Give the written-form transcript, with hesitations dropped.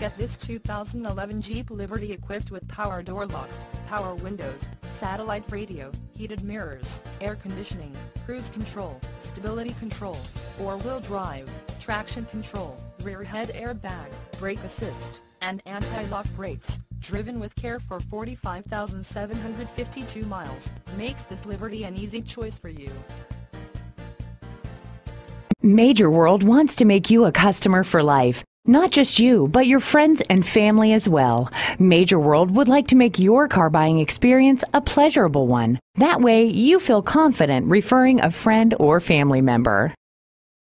look at this 2011 Jeep Liberty equipped with power door locks, power windows, satellite radio, heated mirrors, air conditioning, cruise control, stability control, four-wheel drive, traction control, rear head airbag, brake assist, and anti-lock brakes. Driven with care for 45,752 miles, makes this Liberty an easy choice for you. Major World wants to make you a customer for life. Not just you, but your friends and family as well. Major World would like to make your car buying experience a pleasurable one. That way, you feel confident referring a friend or family member.